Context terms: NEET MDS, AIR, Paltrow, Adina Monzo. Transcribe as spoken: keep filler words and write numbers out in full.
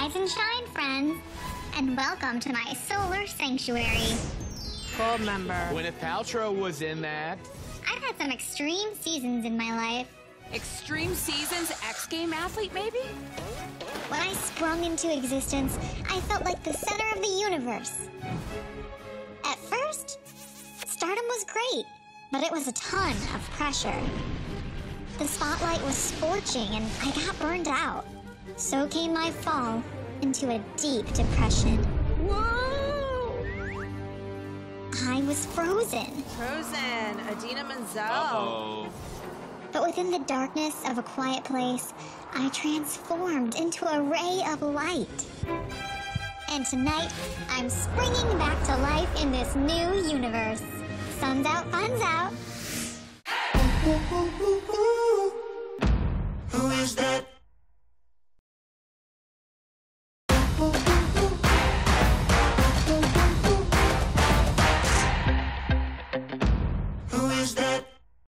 Rise and shine, friends, and welcome to my solar sanctuary. Full member. When a Paltrow was in that. I've had some extreme seasons in my life. Extreme seasons? X-game athlete, maybe? When I sprung into existence, I felt like the center of the universe. At first, stardom was great, but it was a ton of pressure. The spotlight was scorching, and I got burned out. So came my fall into a deep depression. Whoa! I was frozen. Frozen. Adina Monzo. Uh-oh. But within the darkness of a quiet place, I transformed into a ray of light. And tonight, I'm springing back to life in this new universe. Sun's out, fun's out.